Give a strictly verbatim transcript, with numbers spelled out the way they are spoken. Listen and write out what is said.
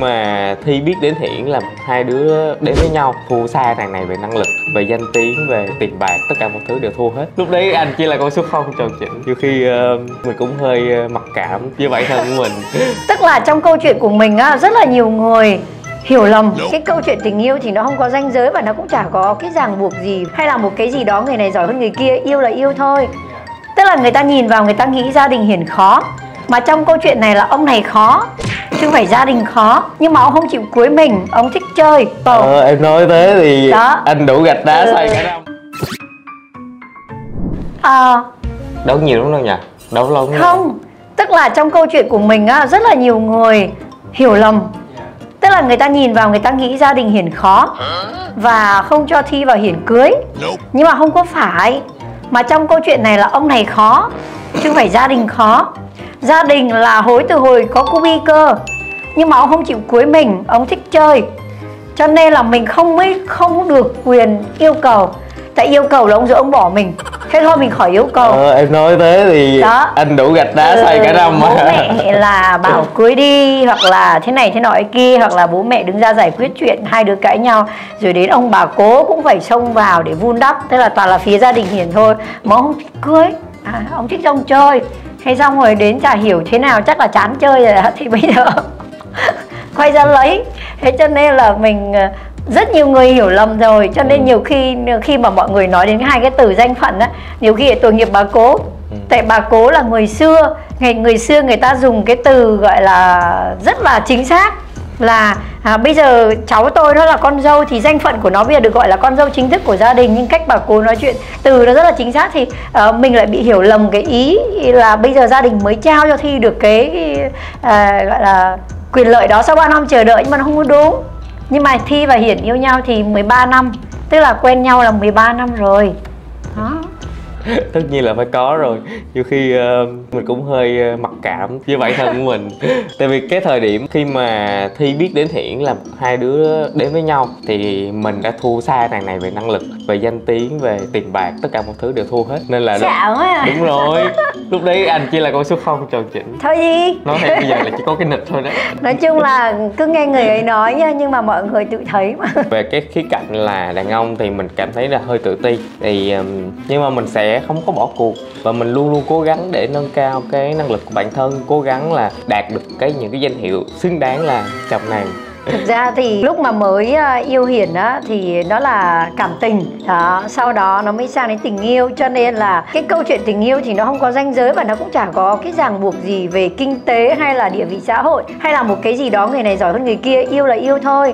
mà Thi biết đến Hiển là hai đứa đến với nhau, thua xa thằng này về năng lực, về danh tiếng, về tiền bạc, tất cả mọi thứ đều thua hết. Lúc đấy anh chỉ là con số không tròn chỉnh, nhiều khi uh, mình cũng hơi mặc cảm với bản thân của mình. Tức là trong câu chuyện của mình á, rất là nhiều người hiểu lầm cái câu chuyện tình yêu thì nó không có ranh giới và nó cũng chả có cái ràng buộc gì hay là một cái gì đó người này giỏi hơn người kia, yêu là yêu thôi. Tức là người ta nhìn vào người ta nghĩ gia đình Hiển khó, mà trong câu chuyện này là ông này khó chứ không phải gia đình khó, nhưng mà ông không chịu cưới mình, ông thích chơi. Ờ, em nói thế thì đó. Anh đủ gạch đá ừ. xoay cả năm. Ờ đấu nhiều lắm đâu nhỉ, đấu lâu không đâu. Tức là trong câu chuyện của mình á, rất là nhiều người hiểu lầm, tức là người ta nhìn vào người ta nghĩ gia đình Hiển khó và không cho Thi vào Hiển cưới, nhưng mà không có phải. Mà trong câu chuyện này là ông này khó chứ không phải gia đình khó. Gia đình là hối từ hồi có cu bi cơ, nhưng mà ông không chịu cưới mình, ông thích chơi, cho nên là mình không mới không được quyền yêu cầu. Tại yêu cầu là ông rồi ông bỏ mình, thế thôi mình khỏi yêu cầu. Ờ, em nói thế thì đó. Anh đủ gạch đá ừ, xoay cả năm. Bố mẹ là bảo cưới đi, hoặc là thế này thế nọ kia, hoặc là bố mẹ đứng ra giải quyết chuyện, hai đứa cãi nhau, rồi đến ông bà cố cũng phải xông vào để vun đắp. Thế là toàn là phía gia đình Hiển thôi, mà ông thích cưới, à, ông thích rong chơi. Thế xong rồi đến chả hiểu thế nào, chắc là chán chơi rồi đó, thì bây giờ quay ra lấy. Thế cho nên là mình rất nhiều người hiểu lầm rồi, cho nên ừ. nhiều khi khi mà mọi người nói đến hai cái từ danh phận á, nhiều khi tội nghiệp bà cố. ừ. Tại bà cố là người xưa, ngày người xưa người ta dùng cái từ gọi là rất là chính xác là à, bây giờ cháu tôi nó là con dâu thì danh phận của nó bây giờ được gọi là con dâu chính thức của gia đình, nhưng cách bà cố nói chuyện từ nó rất là chính xác, thì uh, mình lại bị hiểu lầm cái ý là bây giờ gia đình mới trao cho Thi được cái uh, gọi là quyền lợi đó sau ba năm chờ đợi, nhưng mà nó không đúng. Nhưng mà Thi và Hiển yêu nhau thì mười ba năm, tức là quen nhau là mười ba năm rồi đó. Tất nhiên là phải có rồi, nhiều khi uh, mình cũng hơi mặc cảm với bản thân của mình. Tại vì cái thời điểm khi mà Thi biết đến Hiển là hai đứa đến với nhau thì mình đã thua xa thằng này về năng lực, về danh tiếng, về tiền bạc, tất cả mọi thứ đều thua hết, nên là xạo đúng, à. Đúng rồi, lúc đấy anh chỉ là con số không tròn chỉnh thôi gì. Nói thì bây giờ là chỉ có cái nịch thôi đấy. Nói chung là cứ nghe người ấy nói nha, nhưng mà mọi người tự thấy mà. Về cái khía cạnh là đàn ông thì mình cảm thấy là hơi tự ti thì um, nhưng mà mình sẽ không có bỏ cuộc và mình luôn luôn cố gắng để nâng cao cái năng lực của bản thân, cố gắng là đạt được cái những cái danh hiệu xứng đáng là chồng nàng. Thực ra thì lúc mà mới yêu Hiển á thì nó là cảm tình đó, sau đó nó mới sang đến tình yêu, cho nên là cái câu chuyện tình yêu thì nó không có ranh giới và nó cũng chả có cái ràng buộc gì về kinh tế hay là địa vị xã hội hay là một cái gì đó người này giỏi hơn người kia, yêu là yêu thôi.